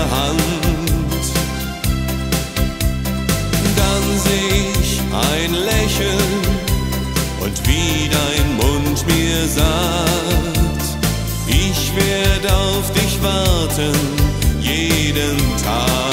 Hand. Dann seh ich ein Lächeln und wie dein Mund mir sagt, ich werd auf dich warten jeden Tag.